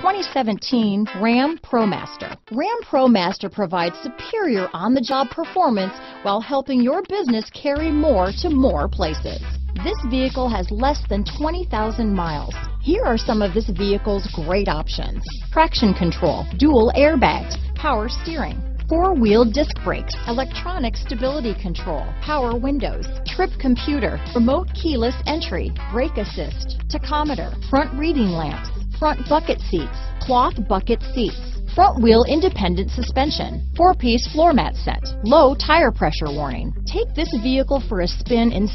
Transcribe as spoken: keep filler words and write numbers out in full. twenty seventeen Ram ProMaster. Ram ProMaster provides superior on-the-job performance while helping your business carry more to more places. This vehicle has less than twenty thousand miles. Here are some of this vehicle's great options: traction control, dual airbags, power steering, four-wheel disc brakes, electronic stability control, power windows, trip computer, remote keyless entry, brake assist, tachometer, front reading lamps, front bucket seats, cloth bucket seats, front wheel independent suspension, four-piece floor mat set, low tire pressure warning. Take this vehicle for a spin in